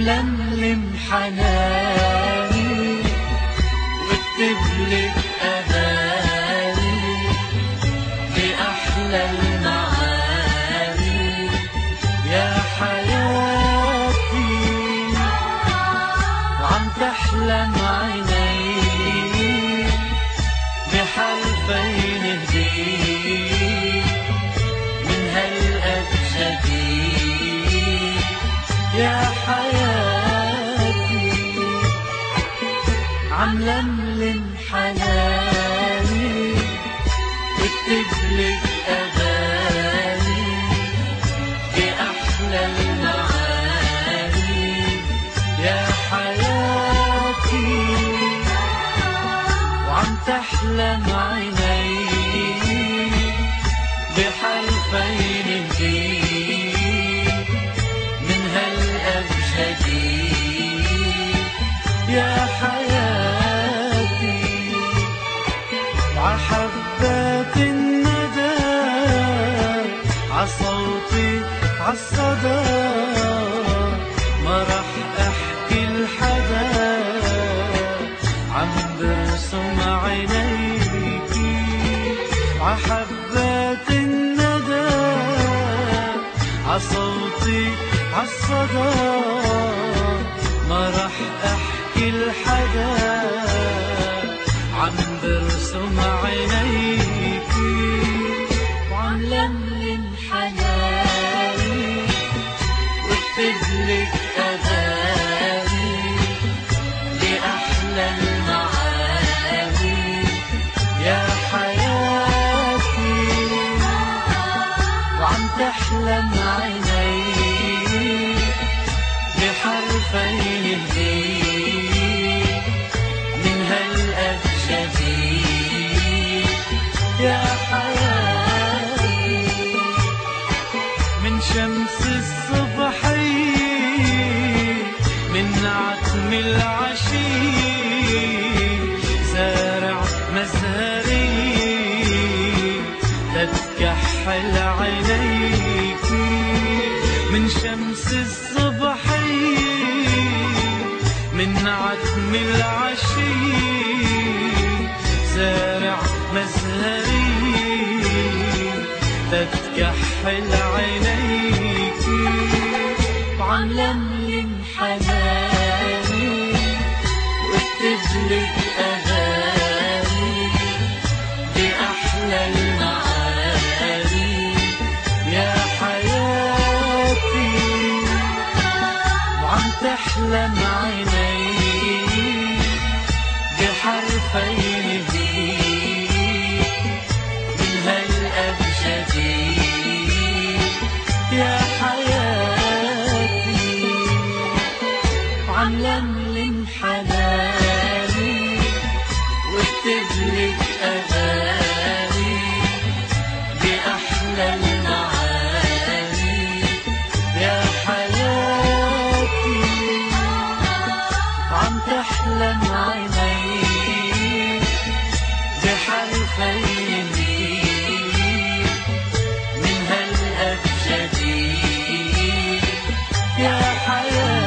عم لملم حناني واكتب لك اغاني باحلى المعاني يا حياتي، وعم تحلم عيني بحرفين هديك من هالقد خديك يا حياتي. عم لملم حناني واكتب لك اغاني باحلى المعاني يا حياتي، وعم تحلم عيني بحرفين هديك من هالأبجدي يا حياتي. عحبات الندى عصوتي عالصدى ما راح احكي لحدا، عم برسم عينيكي عحبات الندى عصوتي عالصدى ما راح احكي لحدا، عم برسم عينيكي وعم لملم حناني واكتب لك اغاني باحلى المعاني يا حياتي، وعم تحلم عيني بحرفين هديك من هالأبجدي يا حياتي. من شمس الصبحي من عتم العشي زارع مزهري تتكحل عينيكي، من شمس الصبحي من عتم العشي زارع مزهري تتكحل عينيكي، وعم لملم حناني واكتب لك اغاني باحلى المعاني يا حياتي، وعم تحلم عيني بحرفين هديك من هالأبجدي يا حياتي. وعم لملم حناني واكتب لك اغاني باحلى المعاني يا حياتي، وعم تحلم عيني بحرفين هديك من هالأبجدي يا حياتي.